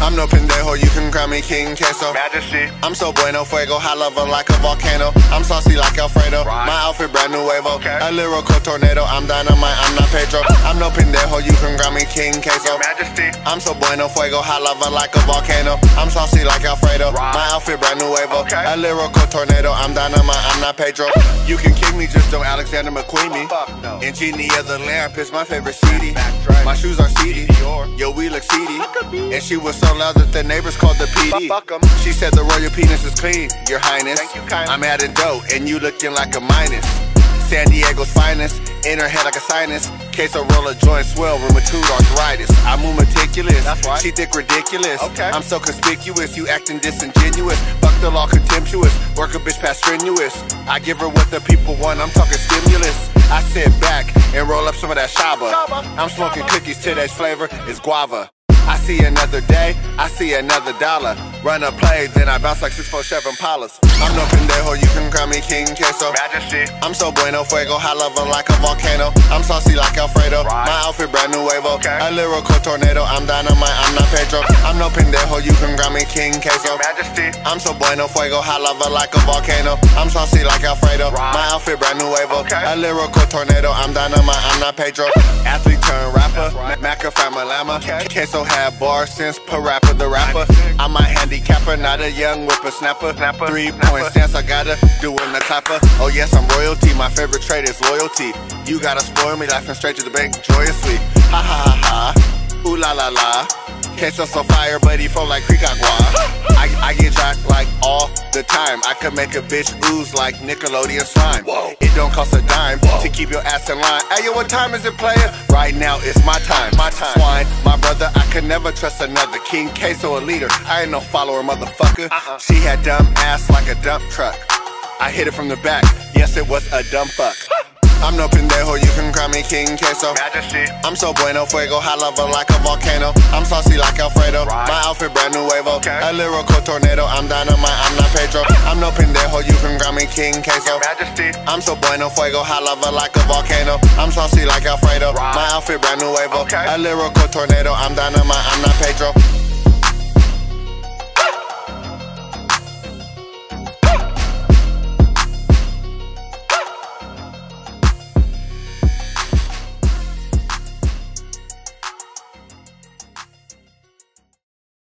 I'm no pendejo, you can call me King Keso. Majesty. I'm so bueno, fuego, high level like a volcano. I'm saucy like Alfredo, right. My outfit brand nuevo. Okay. A lyrical tornado, I'm dynamite, I'm not Pedro. I'm no pendejo, you can call me King Keso. Majesty. I'm so bueno, fuego, high level like a volcano. I'm saucy like Alfredo, right. My outfit brand nuevo. Okay. A lyrical tornado, I'm dynamite, I'm not Pedro. You can kick me, just don't Alexander McQueen me. Fuck no. And Genie of the lamp is my favorite CD. My shoes are seedy, yo, we look seedy. And she was so loud that the neighbors called the PD. She said the royal penis is clean, your highness. Thank you, I'm adding dough and you looking like a minus. San Diego's finest, in her head like a sinus. Queso roller joint swell, rheumatoid arthritis. I move meticulous, that's right. She think ridiculous. Okay. I'm so conspicuous, you acting disingenuous. Fuck the law, contemptuous, work a bitch past strenuous. I give her what the people want, I'm talking stimulus. I sit back and roll up some of that shaba. I'm smoking cookies, today's flavor is guava. I see another day, I see another dollar. Run a play, then I bounce like 6'4" Chevy Impalas. I'm no pendejo, you can call me King Keso. Majesty. I'm so bueno, fuego, high level like a volcano. I'm saucy like Alfredo, right. My outfit brand nuevo. Okay. A lyrical tornado, I'm dynamite, I'm not Pedro. I'm no pendejo, you can call me King Keso. Majesty. I'm so bueno, fuego, high level like a volcano. I'm saucy like Alfredo, right. My outfit brand nuevo. Okay. A lyrical tornado, I'm dynamite, I'm not Pedro. Athlete turned rapper, right. Macafam Lama. Okay. Queso had bars since Parappa the Rapper. I'm a handicapper, not a young whippersnapper. 3-point stance, I gotta do in the clapper. Oh yes, I'm royalty, my favorite trait is loyalty. You gotta spoil me, laughing straight to the bank joyously. Ha ha ha ha, ooh la la la. Queso so fire, but he flow like creek agua. I get jacked like all the time. I could make a bitch ooze like Nickelodeon slime. Whoa. It don't cost a dime. Whoa. To keep your ass in line. Hey, yo, what time is it, player? Right now, it's my time. My time. Swine, my brother, I could never trust another. King Queso, a leader. I ain't no follower, motherfucker. She had dumb ass like a dump truck. I hit it from the back. Yes, it was a dumb fuck. I'm no pendejo, you can call me King Queso. Majesty. I'm so bueno, fuego, high level like a volcano. I'm saucy like Alfredo, right. My outfit brand nuevo. Okay. A lyrical tornado, I'm dynamite, I'm not Pedro. I'm no pendejo, you can call me King Queso. Majesty. I'm so bueno, fuego, high level like a volcano. I'm saucy like Alfredo, right. My outfit brand nuevo. Okay. A lyrical tornado, I'm dynamite, I'm not Pedro.